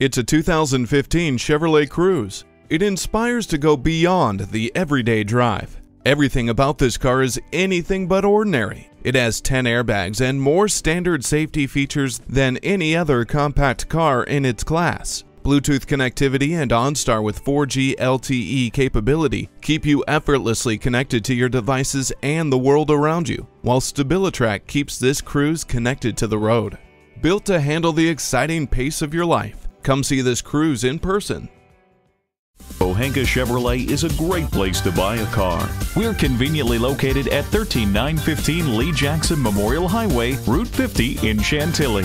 It's a 2015 Chevrolet Cruze. It inspires to go beyond the everyday drive. Everything about this car is anything but ordinary. It has 10 airbags and more standard safety features than any other compact car in its class. Bluetooth connectivity and OnStar with 4G LTE capability keep you effortlessly connected to your devices and the world around you, while StabiliTrak keeps this Cruze connected to the road. Built to handle the exciting pace of your life, come see this Cruze in person. Pohanka Chevrolet is a great place to buy a car. We're conveniently located at 13915 Lee Jackson Memorial Highway, Route 50 in Chantilly.